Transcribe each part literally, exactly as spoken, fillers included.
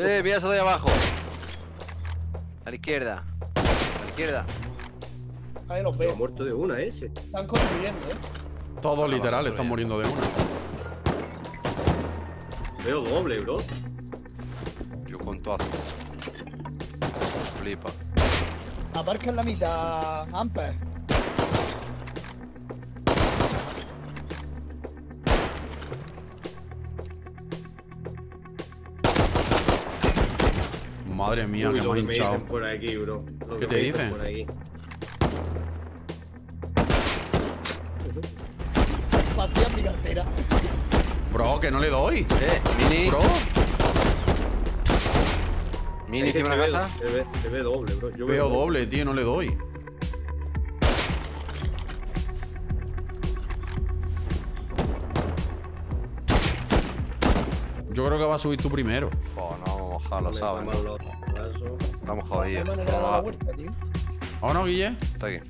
Eh, mira eso de abajo. A la izquierda. A la izquierda. Ahí los veo. Ha muerto de una ese. Están construyendo, eh. Todos ah, literal están muriendo de una. Veo doble, bro. Yo cuento hace. Flipa. Aparca en la mitad, Amper. Madre mía, uy, que hemos hinchado. Por aquí, bro. ¿Qué te dicen? Por aquí. Vacía mi cartera. Bro, que no le doy. Eh, mini. Bro. Mini, ¿qué me la casa? Se ve, se ve doble, bro. Yo veo doble, tío, no le doy. Yo creo que va a subir tú primero. Oh, no, ojalá, sabes. Estamos jodidos. ¿O no, Guille? Está aquí.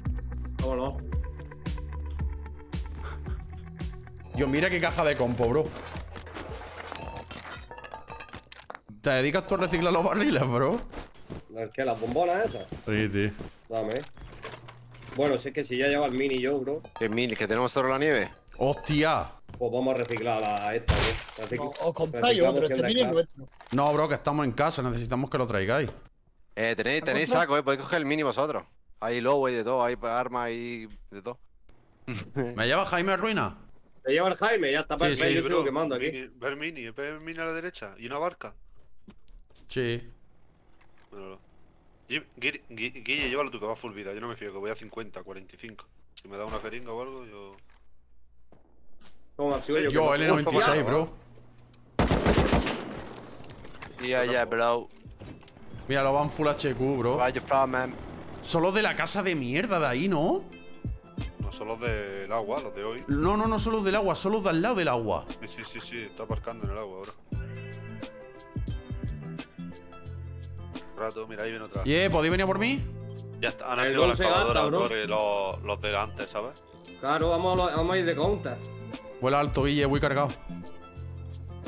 Vámonos. Dios, mira qué caja de compo, bro. ¿Te dedicas tú a reciclar los barriles, bro? ¿El qué? ¿Las bombonas esas? Sí, tío. Dame. Bueno, si es que si ya lleva el mini yo, bro. ¿Qué mini? ¿Que tenemos sobre la nieve? ¡Hostia! Pues vamos a reciclar a esta, bro. Recicl o, o compráis otro, este mini es nuestro. No, bro, que estamos en casa, necesitamos que lo traigáis. Eh, tenéis, tenéis saco, eh, podéis coger el mini vosotros. Hay lobo, hay de todo, hay armas, hay de todo. ¿Me lleva Jaime a ruina? Me lleva el Jaime, ya está, sí, perfecto, sí, yo sigo quemando aquí. Ver mini, ver mini a la derecha y una barca. Sí. Bueno, Guille, Guille, llévalo tú que va full vida. Yo no me fío, que voy a cincuenta, cuarenta y cinco. Si me da una jeringa o algo, yo. No, yo, yo L noventa y seis, bro. Ya, ya, bro. Mira, lo van full H Q, bro. Son los de la casa de mierda de ahí, ¿no? No, son los del agua, los de hoy. No, no, no son los del agua, son los de al lado del agua. Sí, sí, sí, sí, está aparcando en el agua ahora. Rato, mira, ahí viene otra. Yeah, ¿podéis venir por mí? Ya está, han activado la excavadora sobre los, los de antes, ¿sabes? Claro, vamos a, vamos a ir de counter. Vuela alto, Guille, voy cargado.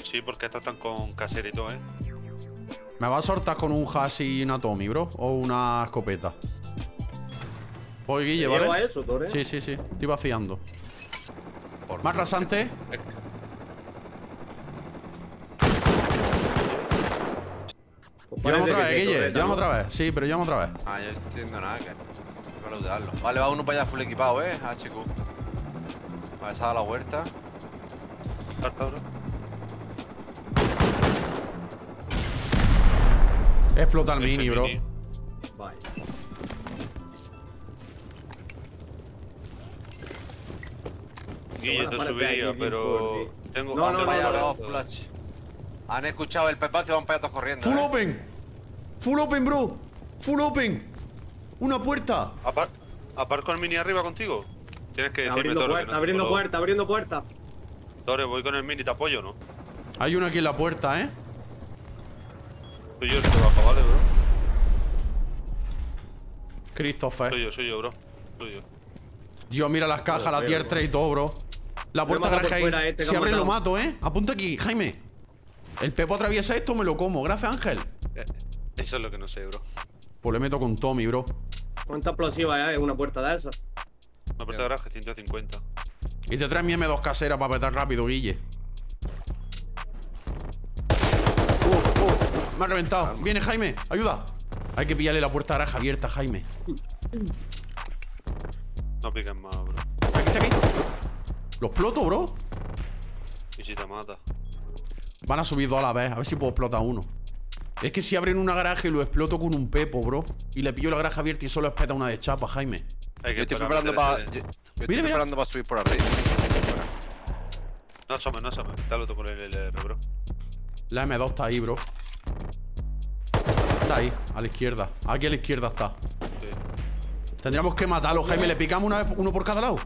Sí, porque estos están con caserito, ¿eh? ¿Me vas a soltar con un Hasi y una Tommy, bro? ¿O una escopeta? Voy, Guille, ¿vale? ¿Lleva eso, Tore? Sí, sí, sí, estoy vaciando. Por ¿más rasante? Llevamos otra vez, Guille, llevamos otra vez. Sí, pero llevamos otra vez. Ah, yo no entiendo nada, que no lo darlo. Vale, va uno para allá full equipado, eh, H Q. Vale, se ha dado la huerta. Salta, bro. Explota el mini, bro. Vaya. Guille, te subía, pero... Tengo no, no, vaya, no, flash. Han escuchado el pepazo y van para allá todos corriendo. Full eh. open. Full open, bro. Full open. Una puerta. Apar aparco el mini arriba contigo. Tienes que decirme, abriendo Tore, puerta, que no abriendo puedo... puerta, abriendo puerta. Tore, voy con el mini, te apoyo, ¿no? Hay uno aquí en la puerta, ¿eh? Soy yo el que baja, ¿vale, bro? Christopher. Soy yo, soy yo, bro. Soy yo. Dios, mira las cajas, oh, la tier tres y todo, bro. La puerta granja ahí. Este, si abren lo mato, ¿eh? Apunta aquí, Jaime. El Pepo atraviesa esto, me lo como. Gracias, Ángel. Eso es lo que no sé, bro. Pues le meto con Tommy, bro. ¿Cuánta explosiva es una puerta de esas? Una puerta de garaje, ciento cincuenta. Y te traes mi M dos casera para petar rápido, Guille. Uh, uh, me ha reventado. Calma. Viene, Jaime. Ayuda. Hay que pillarle la puerta de garaje abierta, Jaime. No piquen más, bro. Aquí está, aquí. Lo exploto, bro. Y si te mata. Van a subir dos a la vez, a ver si puedo explotar uno. Es que si abren una garaje y lo exploto con un pepo, bro. Y le pillo la garaja abierta y solo espeta una de chapa, Jaime. Yo estoy preparando para... Yo, yo estoy mira, preparando para subir por arriba. No asome, no asome. Dale otro por el L R, bro. La M dos está ahí, bro. Está ahí, a la izquierda. Aquí a la izquierda está. Sí. Tendríamos que matarlo, Jaime. ¿Le picamos una vez, uno por cada lado?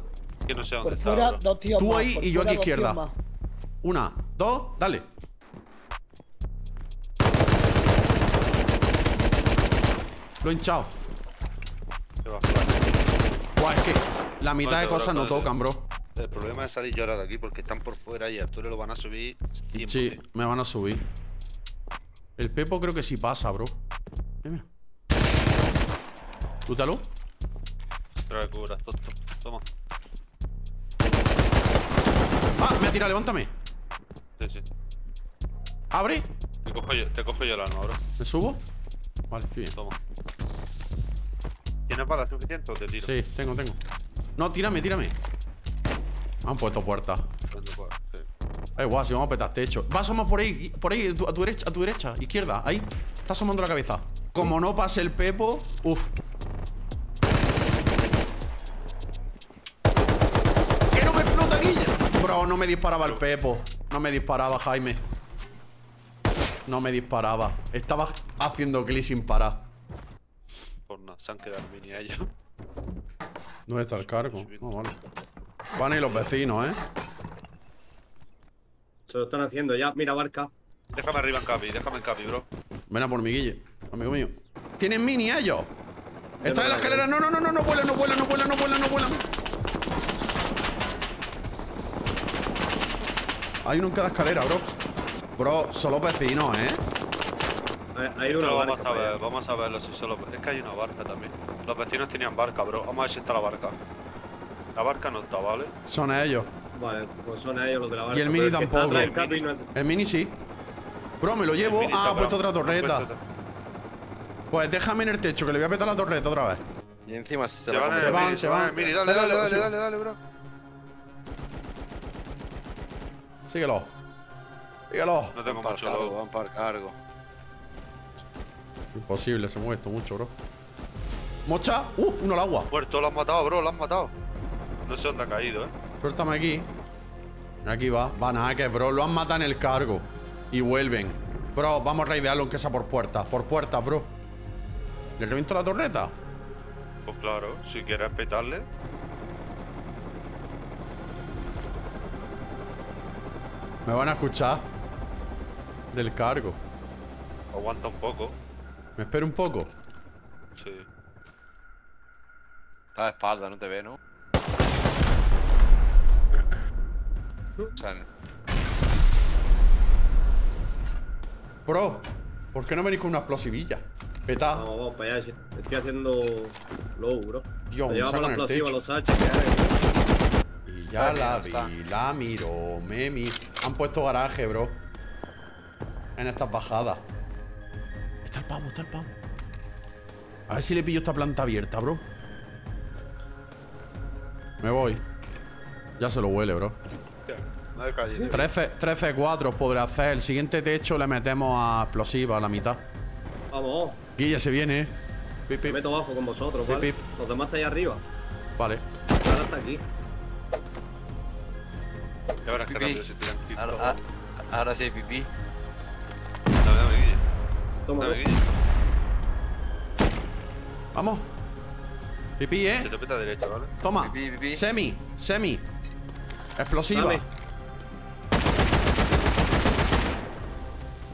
Que no sé dónde está, fuera, dos tíos tú más, ahí y yo aquí a izquierda. Una, dos, dale. Lo he hinchado. Buah, es que la mitad bueno, de cosas no tocan, bro. El problema es salir llorado aquí porque están por fuera y a Arturo lo van a subir cien por ciento. Sí, me van a subir. El Pepo creo que sí pasa, bro. Mira. Lútalo. Trae cubras, tonto. Toma. Ah, me ha tirado, levántame. Sí, sí. Abre. Te cojo yo, te cojo yo el arma, bro. ¿Me subo? Vale, estoy bien. Toma. ¿Tienes balas suficientes o te tiro? Sí, tengo, tengo. No, tírame, tírame. Han puesto puertas. Sí. Ay, guau, si vamos a petar techo. Va a asomar por ahí, por ahí, a tu derecha, a tu derecha, izquierda, ahí. Está asomando la cabeza. Como no pase el Pepo, uff. ¡Que no me explota, Guille! Bro, no me disparaba el Pepo. No me disparaba, Jaime. No me disparaba. Estaba haciendo clic sin parar. Por nada, se han quedado mini a ellos. ¿Dónde está el cargo? No, vale. Van a ir los vecinos, eh. Se lo están haciendo ya. Mira, barca. Déjame arriba en Capi, déjame en Capi, bro. Ven a por mi Guille, amigo mío. ¿Tienen mini ellos? Está en la escalera. No, no, no, no, no vuelan, no vuelan, no vuelan, no vuelan, no vuelan. Hay uno en cada escalera, bro. Bro, son los vecinos, eh. Hay, hay una no, barca. Vamos a ver, vamos a verlo si solo. Es que hay una barca también. Los vecinos tenían barca, bro. Vamos a ver si está la barca. La barca no está, ¿vale? Son ellos. Vale, pues son ellos los de la barca. Y el mini tampoco. El, el, mini. No... el mini sí. Bro, me lo llevo. Ah, ha puesto otra torreta. No, pues déjame en el techo, que le voy a petar la torreta otra vez. Y encima se, se, se van, se van, se van. Mini, dale, dale, dale, dale, dale, bro. Síguelo. Síguelo. No tengo mucho logo, van para cargo. Imposible, se mueve esto mucho, bro. Mocha, uh, uno al agua. Muerto, lo han matado, bro, lo han matado. No sé dónde ha caído, eh. Suéltame aquí. Aquí va. Van a que, bro. Lo han matado en el cargo. Y vuelven. Bro, vamos a raidearlo aunque sea por puertas. Por puertas, bro. ¿Le reviento la torreta? Pues claro, si quieres petarle. Me van a escuchar. Del cargo. Aguanta un poco. ¿Me espero un poco? Sí. Está de espalda, no te ve, ¿no? Bro, ¿por qué no venís con una explosivilla? Peta. Vamos, vamos para allá. Estoy haciendo low, bro. Dios, me llevamos la explosiva a los H. Y ya la vi, la miro, memi. Han puesto garaje, bro. En estas bajadas. Está el pavo, está el pavo. A ver si le pillo esta planta abierta, bro. Me voy. Ya se lo huele, bro. trece cuatro podré hacer. El siguiente techo le metemos a explosiva a la mitad. Vamos. Guille se viene. Pip, pip. Me meto abajo con vosotros, pip, ¿vale? Pip. Los demás estáis arriba. Vale. Ahora está aquí. Ya verás que rápido se tiran. Ahora, ahora, ahora sí, pipí. Dame, dame, Guille. Toma, dame, Guille. Vamos. Pipí, eh. Se te peta derecha, ¿vale? Toma. Pipí, pipí. Semi, semi. Explosiva. Dame.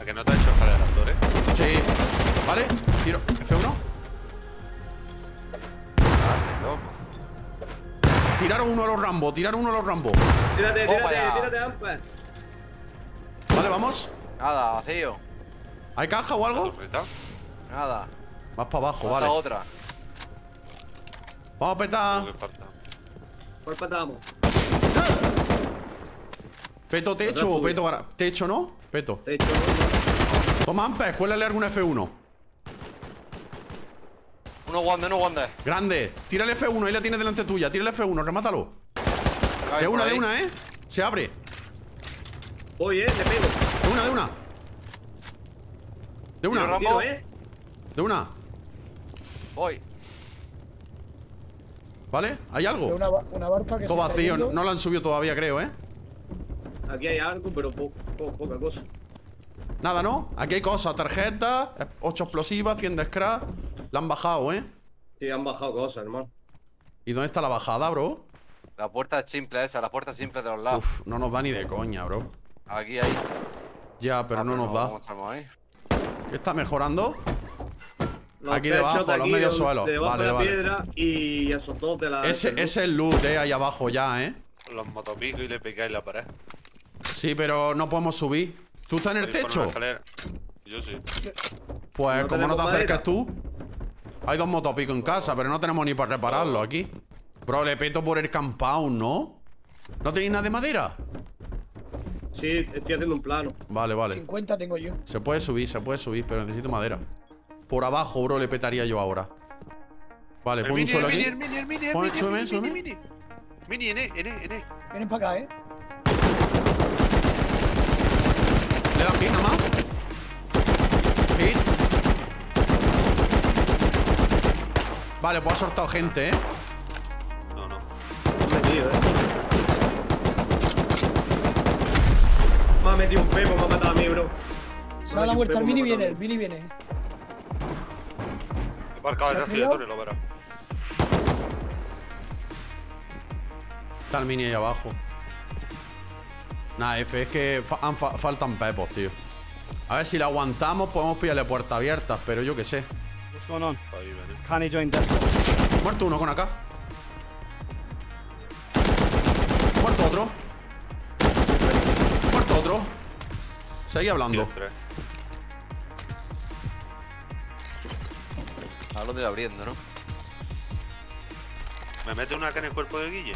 Que no te ha hecho para el actor, eh. Sí. Vale, tiro. F uno. Tiraron uno a los Rambo, tiraron uno a los Rambo. Tírate, tírate, Opa, tírate, Ampa. Vale, vamos. Nada, vacío. ¿Hay caja o algo? Nada. Más para abajo, Pasa vale. otra. Vamos a petar. ¿Cuál petamos? Peto techo, peto para... Techo, ¿no? Peto. Techo, ¿no? Toma, Ampa, escuélale algún F uno. Uno Wander, uno Wander. Grande. Tira el F uno, ahí la tienes delante tuya. Tira el F uno, remátalo. De una, de una, eh. Se abre. Voy, eh, le pego. De una, de una. De una. Rambo. De una. Voy. ¿Vale? ¿Hay algo? Una, una barca que todo se vacío, no, no lo han subido todavía, creo, eh. Aquí hay algo, pero po po poca cosa. Nada, ¿no? Aquí hay cosas, tarjetas, ocho explosivas, cien de scrap. La han bajado, ¿eh? Sí, han bajado cosas, hermano. ¿Y dónde está la bajada, bro? La puerta simple esa, la puerta simple de los lados. Uf, no nos da ni de coña, bro. Aquí, ahí. Ya, pero ah, no, no nos da. Estamos, ¿eh? ¿Qué está mejorando? Los aquí debajo, de aquí, los medios suelos. Debajo vale, de la vale. piedra y esos dos de la... Ese, ese es el loot, ¿eh? Ahí abajo ya, ¿eh? Los motopicos y le pegáis la pared. Sí, pero no podemos subir. ¿Tú estás en el techo? Yo Yo sí. Pues, no ¿cómo no te acercas madera? Tú? Hay dos motopico en casa, pero no tenemos ni para repararlo aquí. Bro, le peto por el compound, ¿no? ¿No tenéis nada de madera? Sí, estoy haciendo un plano. Vale, vale. cincuenta tengo yo. Se puede subir, se puede subir, pero necesito madera. Por abajo, bro, le petaría yo ahora. Vale, pon un suelo aquí. El mini, el mini, el mini, el mini, el mini, mini. Mini, en E, en E, en E. Vienen para acá, ¿eh? Le dan pin, nada más. Pin. Vale, pues ha soltado gente, ¿eh? No, no. Me he metido, ¿eh? Me ha metido un pepo, me ha matado a mí, bro. Se da la vuelta, el mini viene, el mini viene. He marcado detrás de túnel, lo verás. Está el mini ahí abajo. Nah, F, es que fa fa faltan pepos, tío. A ver si la aguantamos, podemos pillarle puertas abiertas, pero yo qué sé. What's going on? Can he join that? Muerto uno con acá. Muerto otro. Muerto otro. Seguí hablando. Ahora lo estoy abriendo, ¿no? Me mete una acá en el cuerpo de Guille.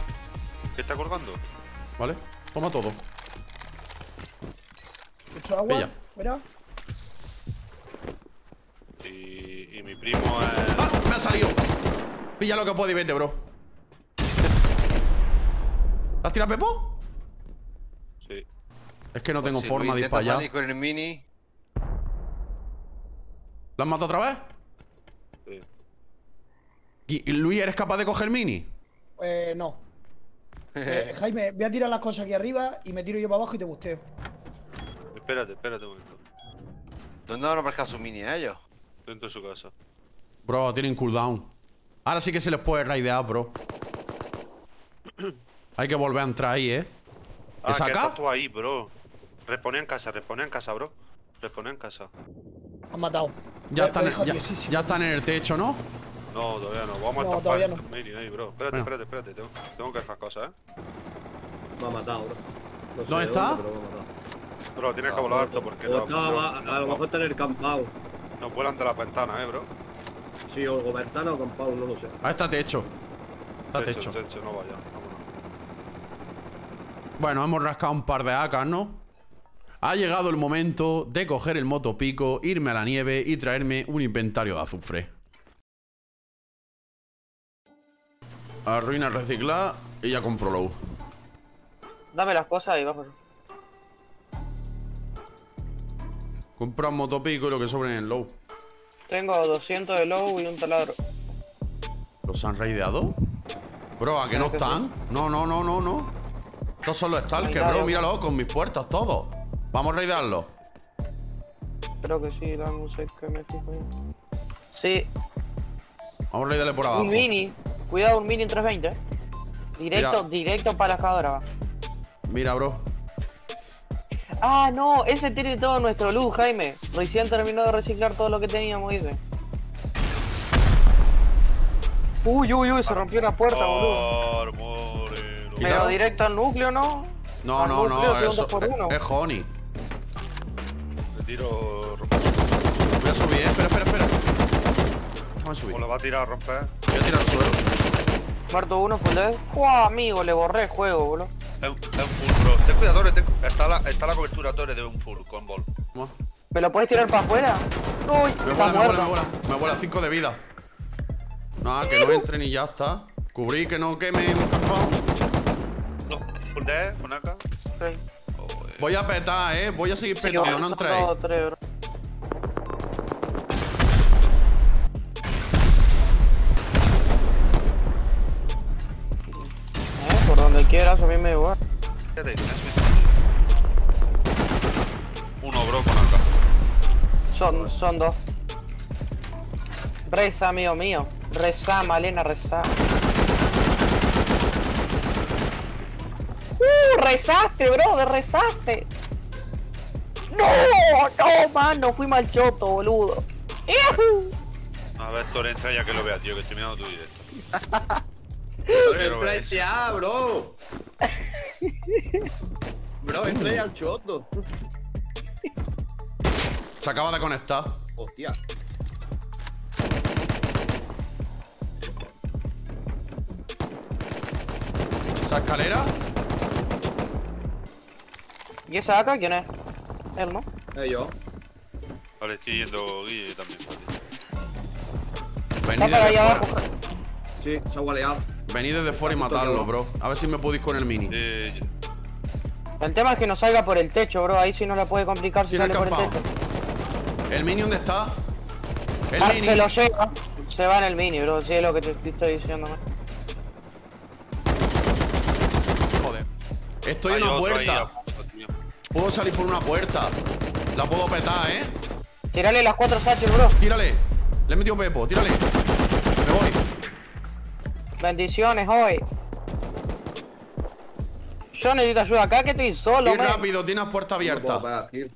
¿Qué está colgando? Vale, toma todo. ¿Mucho agua? Bella. ¿Fuera? Y, y mi primo es... ¡Ah! ¡Me ha salido! Pilla lo que puedo y vete, bro. ¿Las tiras, Pepo? Sí. Es que no pues tengo si forma de ir para allá. Con el mini. ¿Lo has matado otra vez? Sí. ¿Y Luis, eres capaz de coger el mini? Eh, no. Eh, Jaime, voy a tirar las cosas aquí arriba y me tiro yo para abajo y te busteo. Espérate, espérate un momento. ¿Dónde habrá aparcado su mini a ellos? Dentro de su casa. Bro, tienen cooldown. Ahora sí que se les puede raidear, bro. Hay que volver a entrar ahí, ¿eh? Ah, ¿es acá? Tú ahí, bro. Respone en casa, respone en casa, bro. Respone en casa. Han matado. Ya, están, ya, ya están en el techo, ¿no? No, todavía no. Vamos no, a tapar no. Mini ahí, bro. Espérate, bueno. espérate, espérate. Tengo, tengo que hacer cosas, ¿eh? Me ha matado, bro. No sé ¿dónde está? Uno, pero me ha matado. Bro, tienes ah, que volar alto porque no, no, no, a, no, a lo mejor está en el campao. Nos vuelan de las ventanas, ¿eh, bro? Sí, o ventana o campao, no lo sé. Ah, está techo. Está techo. techo. techo no vaya. Vámonos. Bueno, hemos rascado un par de acas, ¿no? Ha llegado el momento de coger el motopico, irme a la nieve y traerme un inventario de azufre. Arruina, recicla y ya compro low. Dame las cosas y vamos. Compra un motopico y lo que sobra en el low. Tengo doscientos de low y un taladro. ¿Los han raideado? Bro, ¿a qué no están? Sí. No, no, no, no, no. Estos son los stalkers, bro. Bro, míralo, con mis puertas, todos. Vamos a raidearlos. Creo que sí, la música que me fijo. Sí. Vamos a raidearle por abajo. Un mini. Cuidado, un mini en trescientos veinte, ¿eh? Directo, mira. Directo para la escadora. Mira, bro. Ah, no, ese tiene todo nuestro luz, Jaime. Recién terminó de reciclar todo lo que teníamos, dice. Uy, uy, uy, se rompió una puerta, boludo. Moreno. Pero directo al núcleo, ¿no? No, al no, núcleo, no, eso por uno. Es, es honey. Le tiro... Voy a subir, eh, espera, espera, espera. Déjame subir. O lo va a tirar a romper. Voy a tirar al suelo. Muerto uno, full dead. ¡Jua, amigo! Le borré el juego, boludo. Es un full, bro. Ten cuidado, Torre. Ten... Está, la, está la cobertura, Torre, de un full con bol. ¿Me lo puedes tirar para afuera? ¡Uy! Me vuela, me vuela, me vuela. Me vuela cinco de vida. Nada, que no entren y ya está. Cubrí que no queme un campón. No, full dead, con acá. Sí. Voy a petar, eh. Voy a seguir petando, sí, no entréis. Donde quieras, a mí me igual. Uno, bro, con acá. Son, son dos. Reza, amigo mío. Reza, Malena, reza. ¡Uh! ¡Rezaste, bro! ¡De rezaste! ¡No! ¡No, mano! Fui mal choto, boludo. ¡Yuhu! A ver, Torrenta, ya que lo veas, tío, que estoy mirando tu directo. Entra ya, bro. Bro, entra al choto. Se acaba de conectar. Hostia. ¿Esa escalera? ¿Y esa acá quién es? Él, ¿no? Eh, yo. Vale, estoy yendo Guille también. Venid desde fuera. Sí, se ha gualeado. Venid desde fuera y matarlo, bro. A ver si me podéis con el mini. Eh, el tema es que no salga por el techo, bro. Ahí sí no la puede complicar si sale por el techo. ¿El mini dónde está? El ah, mini. Se lo lleva. Se va en el mini, bro. Sí, es lo que te estoy diciendo. Joder. Estoy hay en una puerta. Ahí, puedo salir por una puerta. La puedo petar, ¿eh? Tírale las cuatro sachos, bro. Tírale. Le he metido pepo. Tírale. Me voy. Bendiciones hoy. Yo necesito ayuda acá que estoy solo, tío. Rápido, tienes puerta abierta. No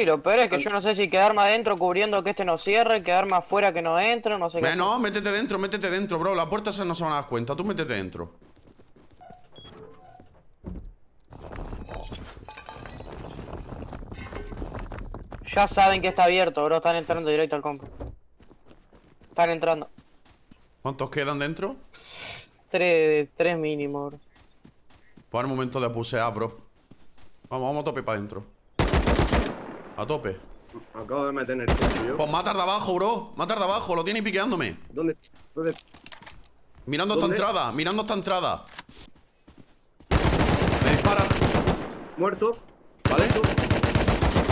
sí, lo peor es que yo no sé si quedarme adentro cubriendo que este no cierre, quedarme afuera que no entre, no sé qué. No, métete dentro, métete dentro, bro. Las puertas no se van a dar cuenta, tú métete dentro. Ya saben que está abierto, bro. Están entrando directo al compo. Están entrando. ¿Cuántos quedan dentro? Tres, tres mínimo, bro. Pues el momento de pusear, bro. Vamos, vamos a tope para adentro. A tope. Acabo de meter el cuello. Pues matar de abajo, bro. Matar de abajo, lo tiene piqueándome. ¿Dónde? ¿Dónde? Mirando ¿Dónde? Esta entrada, mirando esta entrada. Me disparan. Muerto. ¿Vale? Muerto.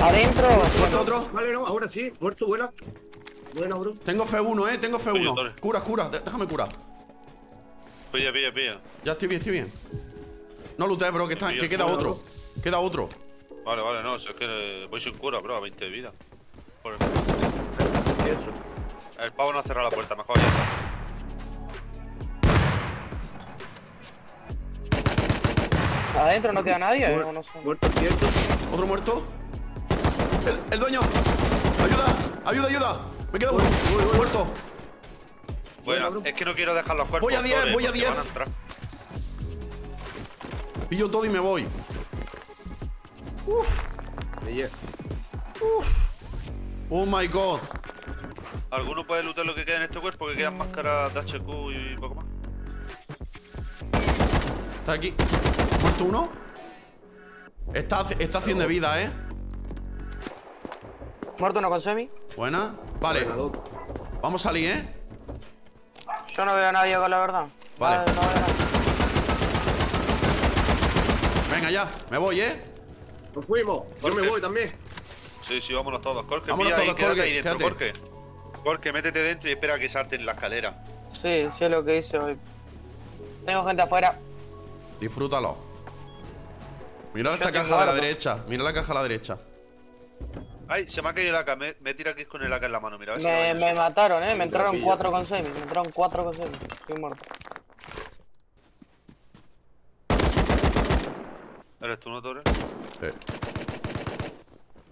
Adentro. Muerto otro. Vale, no, ahora sí. Muerto, buena. Buena, bro. Tengo F uno, eh. Tengo F uno. Oye, cura, cura. Déjame curar. Pilla, pilla, pilla. Ya estoy bien, estoy bien. No looté, bro, que, está, que queda otro. Queda otro. Vale, vale, no, si es que voy sin cura, bro, a veinte de vida. Por el... el pavo no ha cerrado la puerta, mejor ya está. Adentro no queda nadie, ¿eh? No sé. Muerto, cierto. Otro muerto. El, el dueño. Ayuda, ayuda, ayuda. Me quedo muerto. Muerto. Bueno, bueno, es que no quiero dejar los cuerpos. Voy a diez, voy a diez. Pillo todo y me voy. Uff. Uff. Oh my god. ¿Alguno puede lootear lo que queda en este cuerpo? Que quedan máscaras de H Q y poco más. Está aquí. ¿Muerto uno? Está, está cien de vida, eh. Muerto uno con semi. Buena. Vale. Vamos a salir, eh. Yo no veo a nadie con la verdad. Vale. Vale, no veo a nadie. Venga ya, me voy, ¿eh? Nos fuimos, yo me voy también. Sí, sí, vámonos todos, Corke, vámonos todos, ahí, quédate ahí dentro, Corke. Corke, métete dentro y espera que salten la escalera. Sí, sí es lo que hice hoy. Tengo gente afuera. Disfrútalo. Mira esta caja a la derecha, mira la caja a la derecha. Ay, se me ha caído el A K, me, me tira aquí con el A K en la mano, mira. Me, me mataron, eh, me entraron cuatro con semi, me entraron cuatro con semi, estoy muerto. ¿Eres tú, no, Torre? Sí.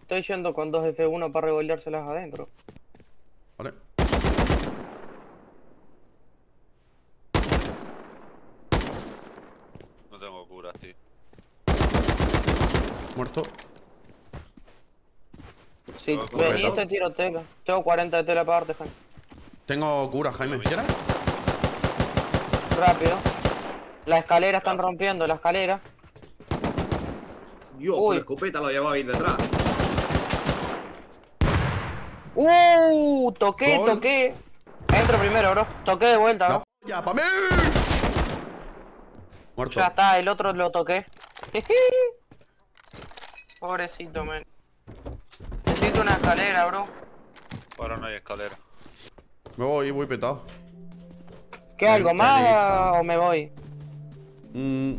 Estoy yendo con dos F uno para revoleárselas adentro. Vale. No tengo curas, tío. Muerto. Si venís te tiro tela. Tengo cuarenta de tela para darte, Jaime. Tengo cura, Jaime. ¿Quieres? Rápido. La escalera están rompiendo, la escalera. Dios, con la escopeta lo llevaba bien detrás. Uh, toqué, Gol. toqué. Entro primero, bro. Toqué de vuelta, bro. Ya, pa' mí. Muerto. Ya está, el otro lo toqué. Pobrecito, men. Necesito una escalera, bro. Ahora no hay escalera. Me voy, voy petado. ¿Qué, algo Mentalista. más o me voy? Mmm.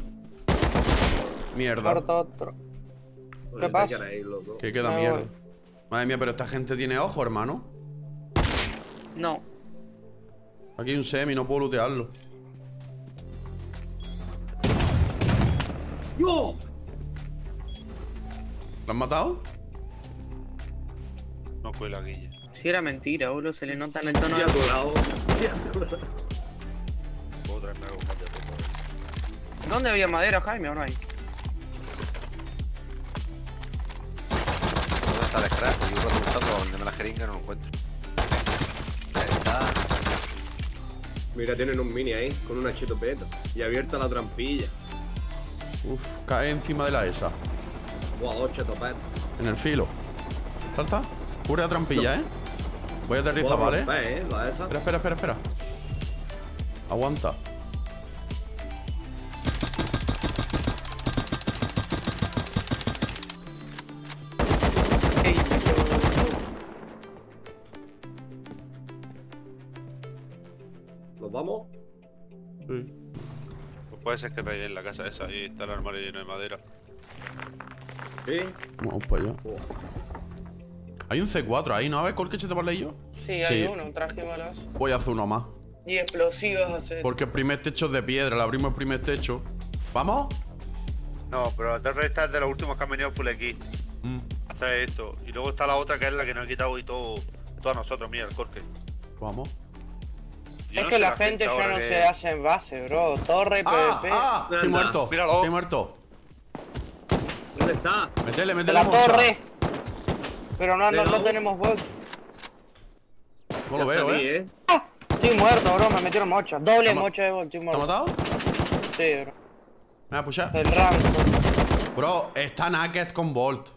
Mierda. Muerto otro. ¿Qué pasa? Que queda mierda. Madre mía, pero esta gente tiene ojo, hermano. No. Aquí hay un semi, no puedo lootearlo. ¡Yo! ¿Lo han matado? No fue la Guille. Si era mentira, boludo, se le nota en el tono de colado. ¿Dónde había madera, Jaime, o no hay? está de crack. Yo cuando me estaba vendiendo la jeringa no lo encuentro. Ahí está. Mira, tienen un mini ahí, con una chitopeta. Y abierta la trampilla. Uf, cae encima de la esa. Buah, dos chetopetas. En el filo. Salta. Pura trampilla, no. eh. Voy a aterrizar, ¿vale? Eh, la esa. Espera, espera, espera, espera. Aguanta. ¿Nos vamos? Sí. Pues puede ser que rellene en la casa esa y está el armario lleno de madera. ¿Sí? Vamos para allá. Oh. Hay un C cuatro ahí, ¿no? A ver, ¿cuál que se te vale yo? Sí, hay sí. uno, un traje malas. Voy a hacer uno más. Y explosivas hacer. Porque el primer techo es de piedra, le abrimos el primer techo. ¿Vamos? No, pero la torre esta es de los últimos que han venido full aquí. Mm. Hacer esto. Y luego está la otra que es la que nos ha quitado y todo, todo a nosotros, mira, el corque. Vamos. Yo es no que la gente ya no que... se hace en base, bro. Torre, ah, P V P. Ah, estoy muerto. Míralo. Estoy muerto. ¿Dónde está? Métele, métele. La moncha. Torre. Pero no, no, no tenemos bot. No lo ya veo, salí, eh. eh. Ah, estoy muerto, bro. Me metieron mocha. Doble Toma. mocha de bot. ¿Te has matado? Sí, bro. Me voy a pushar. El rango. Bro, está Naked con Bolt.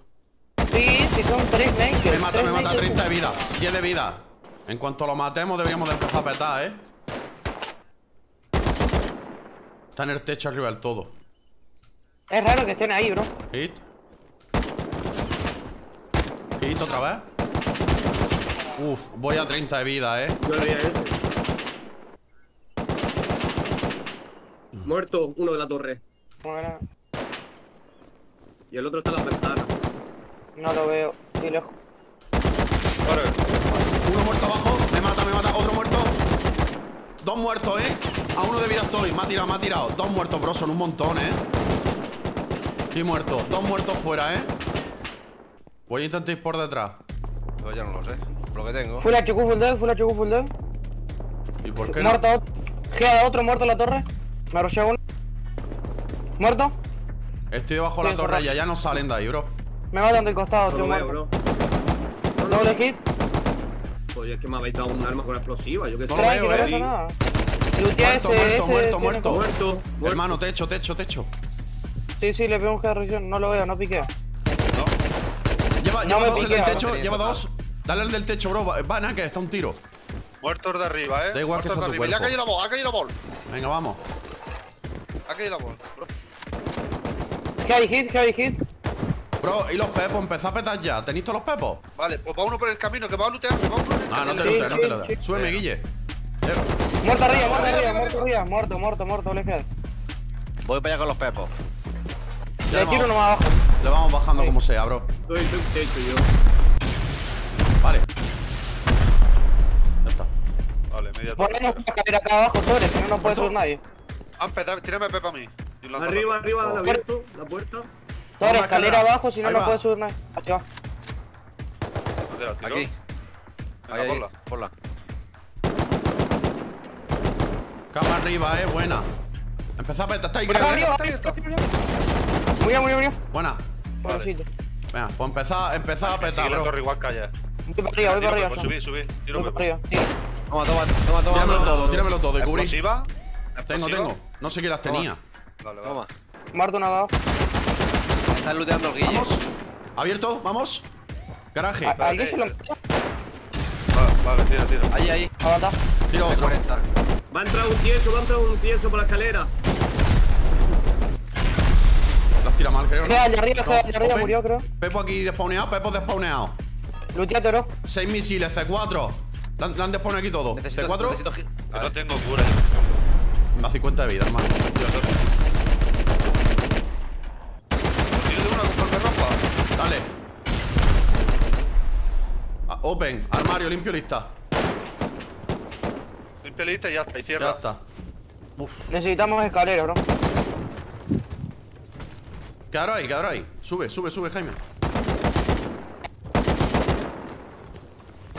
Sí, sí, son tres naked. Me mata, me mata treinta de vida. diez de vida. En cuanto lo matemos deberíamos de empezar a petar, ¿eh? Está en el techo arriba del todo. Es raro que estén ahí, bro. Hit. Hit otra vez. Uf, voy a treinta de vida, ¿eh? Yo le di a ese. Muerto uno de la torre. Bueno. Y el otro está en la ventana. No lo veo. Estoy lejos. Uno muerto abajo, me mata, me mata, otro muerto. Dos muertos, eh. A uno de vida estoy, me ha tirado, me ha tirado. Dos muertos, bro, son un montón, eh. Estoy muerto, dos muertos fuera, eh. Voy a intentar ir por detrás. Yo ya no lo sé, por lo que tengo. Full H Q full dead, full H Q full dead. ¿Y por qué? Muerto, no? Gea, otro muerto en la torre. Me arroché uno. Muerto. Estoy debajo de la torre y allá no salen de ahí, bro. Me matan del costado, tío, muerto. Doble hit. Oye, es que me habéis dado un arma con explosiva, yo que sé. No veo, eh. No nada. Muerto, muerto, muerto, muerto, muerto. Hermano, techo, techo, techo. Sí, sí, le pego un G R G, no lo veo, no piquea. No. Lleva, no lleva dos piquea, en el techo, no lleva dos. Dale al del techo, bro. Va, Naka, está un tiro. Muertos de arriba, eh. Da igual muertos que sea tu cuerpo. Ya ha caído la bol, ha caído la bol. Venga, vamos. Ha caído la bol, bro. Heavy hit, heavy hit. Bro, y los pepos, empezá a petar ya. ¿Tenéis todos los pepos? Vale, pues va uno por el camino, que va a lootear, que va uno por el camino. Ah, no te lootees, no te lootees. Súbeme, Guille. Muerto arriba, muerto arriba, muerto arriba. Muerto, muerto, muerto, le queda. Voy para allá con los pepos. Le tiro uno más abajo. Le vamos bajando como sea, bro. Estoy en un techo yo. Vale. Ya está. Vale, media torre. Ponemos para caer acá abajo, sobre, que no nos puede subir nadie. Ah, tírame pepa a mí. Arriba, arriba, la abierto, la puerta. Torre, escalera abajo, si no, no puede subir nada. Aquí va. Aquí. Ahí, ponla, ponla. Cama arriba, eh, buena. Empezá a petar, está ahí, creo. Murió, murió, murió. Buena. Venga, pues empezá a petar, bro. Voy para arriba, voy para arriba. Subí, subí, tiro para arriba. Toma, toma, toma, toma. Tíramelo todo, tíramelo todo, cubrí. Tengo, tengo. No sé qué las tenía. Vale, toma. Marto nadado. Están looteando Guille. Vamos. Abierto, vamos. Garaje. ¿Alguien se lo...? Vale, vale, tira, tira. Ahí, ahí. Aguanta. Tiro otro. Va a entrar un tieso, va a entrar un tieso por la escalera. Las tira mal, creo. Allá arriba, allá arriba, murió, creo. Pepo aquí despawneado, Pepo despawneado. Looteate, bro. seis misiles, C cuatro. La han despawnado aquí todo. C cuatro. Yo no tengo cura. A cincuenta de vida, hermano. Dale. Ah, open, armario, limpio, lista. Limpio, lista y ya está, y cierra. Ya está. Uf. Necesitamos escalera, bro. ¿Qué habrá ahí? ¿Qué habrá ahí? Sube, sube, sube, Jaime.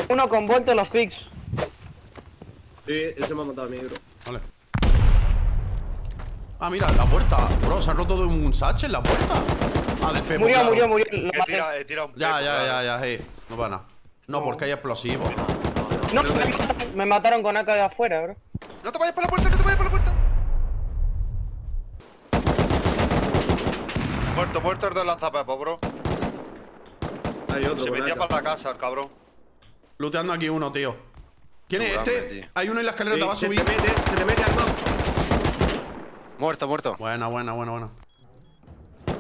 Uno con vuelta en los picks. Sí, ese me ha matado a mí, bro. Vale. Ah, mira, la puerta. Bro, se ha roto de un satch en la puerta. Ah, de Febo, murió, claro. murió, murió, murió. Tira, eh, tira un ya, ya, ya, ya, hey. No van a. No, porque hay explosivos. No, me, me mataron con A K de afuera, bro. No te vayas por la puerta, no te vayas por la puerta. Muerto, muerto el de lanzapepo, bro. Hay otro. Se metía para la casa, el cabrón. Looteando aquí uno, tío. ¿Quién es este? Tío. Hay uno en la escalera, sí, te va a subir. Se te mete, se te mete al lado. Muerto, muerto. Buena, buena, buena, buena.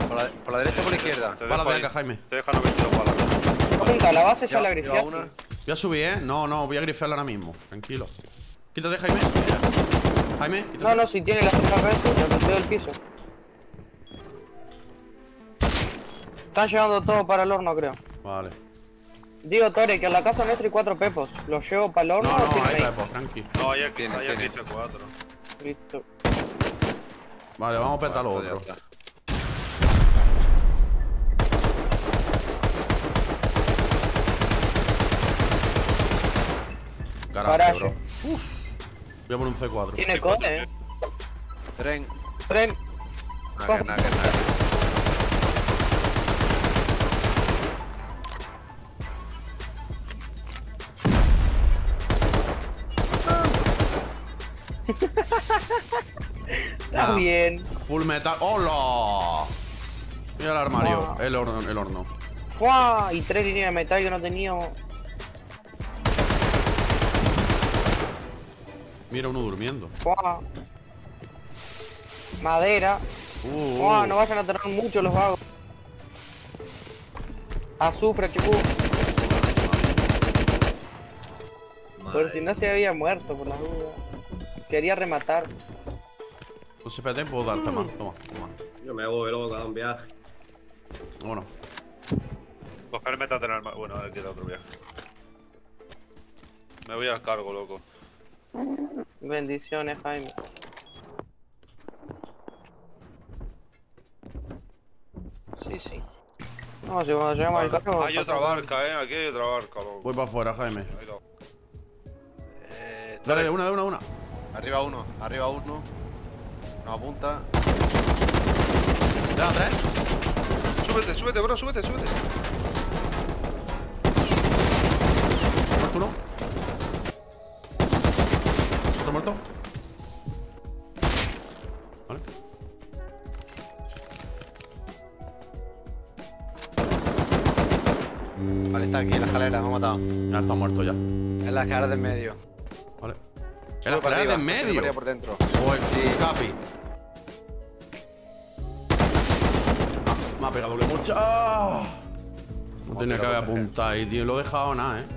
¿Por la, por la derecha o por la izquierda? Para la derecha, Jaime. Te dejan noventa y dos balas. Apunta, la base ya, ya la grifear. Voy a subir, eh. No, no, voy a grifearla ahora mismo. Tranquilo. Quítate, Jaime. Mira. Jaime, quítate. No, no, si tiene la otra red, la costeo del piso. Están llevando todo para el horno, creo. Vale. Digo, Tore, que a la casa nuestra hay cuatro pepos. ¿Los llevo para el horno no, no, o tiene ahí? Pepos, tranqui. No, hay aquí, hay aquí cuatro. Listo. Vale, vamos a petar los otros. Carajo, bro. Uf. Voy a poner un C cuatro. Tiene cote, eh. Tren. Tren. Nugget, nugget, nugget. Está nah, bien. Full metal. ¡Hola! Mira el armario. Wow. El horno. El horno. Wow. Y tres líneas de metal que no teníamos. Mira uno durmiendo. Wow. Madera. Uh, wow, uh. No vayan a tener mucho los vagos. Azufre, chupú. Por si no se había muerto, por la duda. Quería rematar. No sé, espérate, puedo darte más. Toma, toma. Yo me hago de loco cada un viaje. Bueno. Cogerme está tener más. Bueno, a ver, queda otro viaje. Me voy al cargo, loco. Bendiciones, Jaime. Sí, sí. No, si cuando llegamos al cargo. Hay otra barca, eh. Aquí hay otra barca, loco. Voy para afuera, Jaime. Eh, dale, de una, de una, de una. Arriba uno, arriba uno. Nos apunta. Ya, tres. Súbete, súbete, bro, súbete, súbete. ¿Muerto uno? ¿Otro muerto? Vale. Vale, está aquí en la escalera, me ha matado. Ya está muerto ya. En la escalera del medio. Vale. En la escalera del medio. Por dentro. Joder, sí, Capi. Ah, me ha pegado doble mocha. ¡Oh! No tenía que haber apuntado ahí, tío. Lo he dejado nada, eh.